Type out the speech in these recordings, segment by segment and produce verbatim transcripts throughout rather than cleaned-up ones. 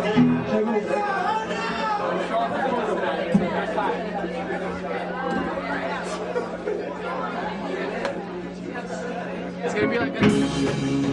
It's gonna be like this.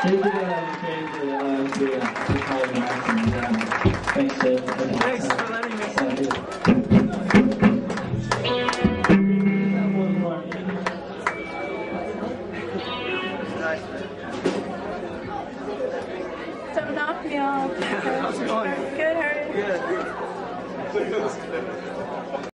Thank you very much, Shane, for allowing us to call it back. And, uh, thanks, Dave. Thanks uh, for letting me. So, Nathaniel, how's it going? Good, how are you? Good.